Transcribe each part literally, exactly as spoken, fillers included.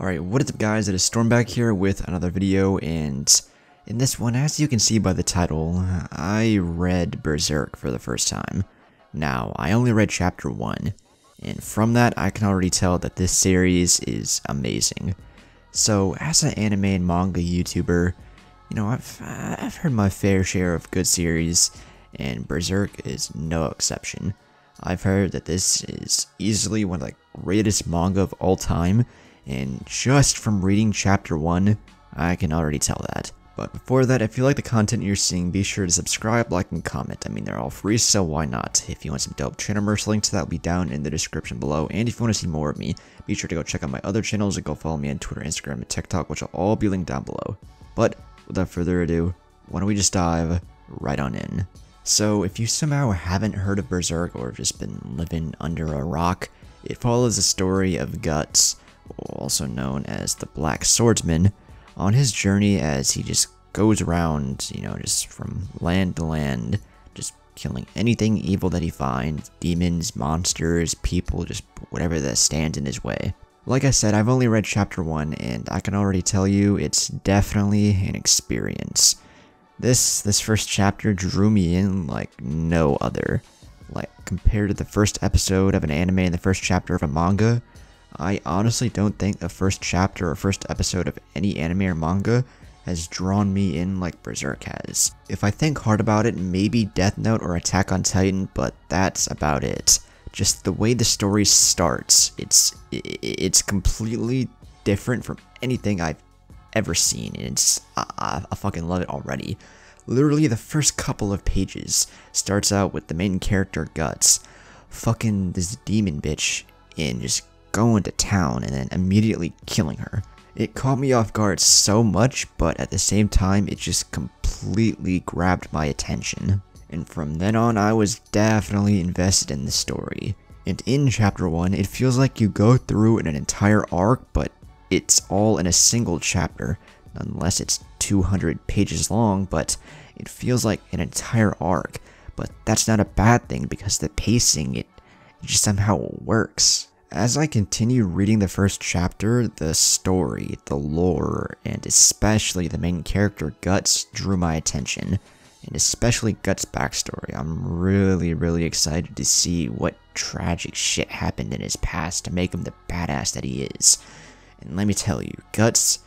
Alright, what is up guys, it is Stormback here with another video, and in this one, as you can see by the title, I read Berserk for the first time. Now, I only read chapter one, and from that I can already tell that this series is amazing. So, as an anime and manga YouTuber, you know, I've, I've heard my fair share of good series, and Berserk is no exception. I've heard that this is easily one of the greatest manga of all time, and just from reading chapter one, I can already tell that. But before that, if you like the content you're seeing, be sure to subscribe, like, and comment. I mean, they're all free, so why not? If you want some dope channel merch links, that'll be down in the description below. And if you want to see more of me, be sure to go check out my other channels and go follow me on Twitter, Instagram, and TikTok, which will all be linked down below. But without further ado, why don't we just dive right on in. So, if you somehow haven't heard of Berserk or just been living under a rock, it follows the story of Guts, also known as the Black Swordsman, on his journey as he just goes around, you know, just from land to land, just killing anything evil that he finds, demons, monsters, people, just whatever that stands in his way. Like I said, I've only read chapter one, and I can already tell you it's definitely an experience. This, this first chapter drew me in like no other. Like, compared to the first episode of an anime and the first chapter of a manga, I honestly don't think the first chapter or first episode of any anime or manga has drawn me in like Berserk has. If I think hard about it, maybe Death Note or Attack on Titan, but that's about it. Just the way the story starts, it's it's completely different from anything I've ever seen, and it's I, I fucking love it already. Literally, the first couple of pages starts out with the main character Guts, fucking this demon bitch, and just going to town and then immediately killing her. It caught me off guard so much, but at the same time it just completely grabbed my attention. And from then on I was definitely invested in the story. And in chapter one, it feels like you go through in an entire arc, but it's all in a single chapter, unless it's two hundred pages long, but it feels like an entire arc. But that's not a bad thing because the pacing, it, it just somehow works. As I continue reading the first chapter, the story, the lore, and especially the main character Guts drew my attention, and especially Guts' backstory. I'm really, really excited to see what tragic shit happened in his past to make him the badass that he is. And let me tell you, Guts,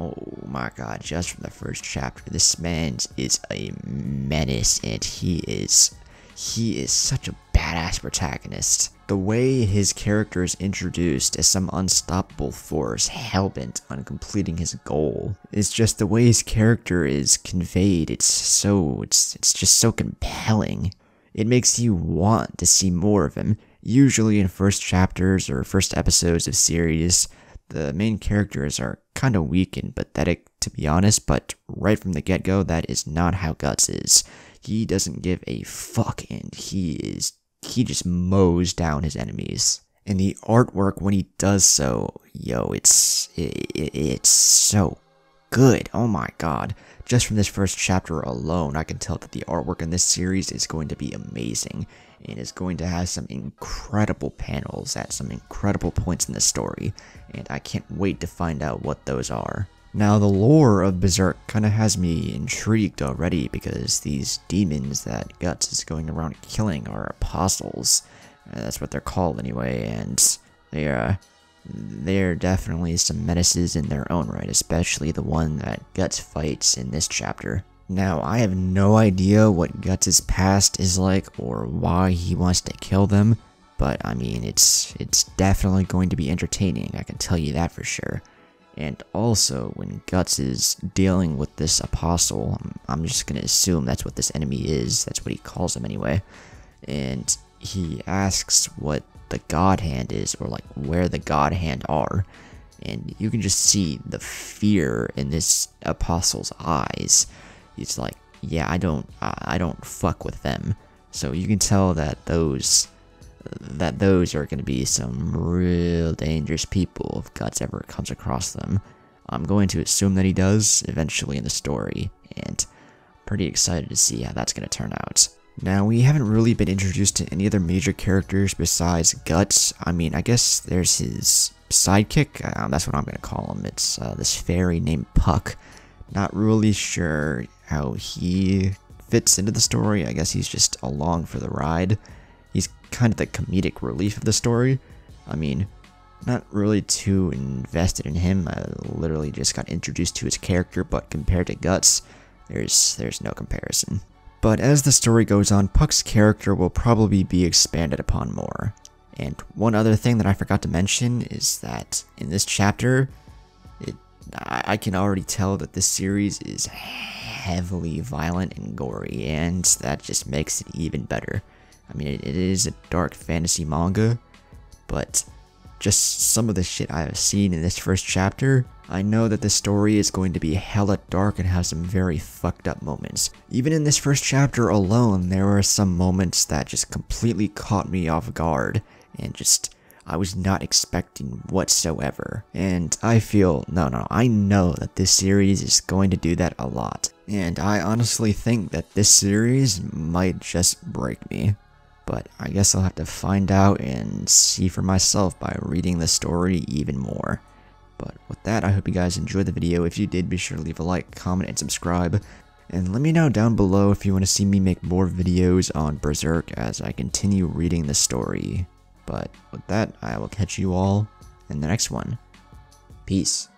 oh my god, just from the first chapter, this man is a menace, and he is, he is such a badass protagonist. The way his character is introduced as some unstoppable force hellbent on completing his goal is just the way his character is conveyed. It's so, it's, it's just so compelling. It makes you want to see more of him. Usually in first chapters or first episodes of series, the main characters are kind of weak and pathetic, to be honest, but right from the get-go, that is not how Guts is. He doesn't give a fuck, and he is He just mows down his enemies. And the artwork when he does so, yo, it's it, it, it's so good. Oh my god. Just from this first chapter alone, I can tell that the artwork in this series is going to be amazing. And is going to have some incredible panels at some incredible points in the story. And I can't wait to find out what those are. Now, the lore of Berserk kind of has me intrigued already because these demons that Guts is going around killing are apostles. Uh, that's what they're called anyway, and they're, uh, they're definitely some menaces in their own right, especially the one that Guts fights in this chapter. Now, I have no idea what Guts' past is like or why he wants to kill them, but I mean, it's, it's definitely going to be entertaining, I can tell you that for sure. And also, when Guts is dealing with this apostle, I'm just gonna assume that's what this enemy is, that's what he calls him anyway, and he asks what the God Hand is, or like, where the God Hand are, and you can just see the fear in this apostle's eyes. He's like, yeah, I don't, I don't fuck with them. So you can tell that those, that those are going to be some real dangerous people if Guts ever comes across them. I'm going to assume that he does eventually in the story, and I'm pretty excited to see how that's going to turn out. Now, we haven't really been introduced to any other major characters besides Guts. I mean, I guess there's his sidekick. Uh, that's what I'm going to call him. It's uh, this fairy named Puck. Not really sure how he fits into the story. I guess he's just along for the ride. He's kind of the comedic relief of the story. I mean, not really too invested in him. I literally just got introduced to his character, but compared to Guts, there's there's no comparison. But as the story goes on, Puck's character will probably be expanded upon more. And one other thing that I forgot to mention is that in this chapter, it, I can already tell that this series is heavily violent and gory, and that just makes it even better. I mean, it, it is a dark fantasy manga, but just some of the shit I have seen in this first chapter, I know that this story is going to be hella dark and has some very fucked up moments. Even in this first chapter alone, there were some moments that just completely caught me off guard, and just, I was not expecting whatsoever. And I feel, no, no, I know that this series is going to do that a lot. And I honestly think that this series might just break me. But I guess I'll have to find out and see for myself by reading the story even more. But with that, I hope you guys enjoyed the video. If you did, be sure to leave a like, comment, and subscribe. And let me know down below if you want to see me make more videos on Berserk as I continue reading the story. But with that, I will catch you all in the next one. Peace.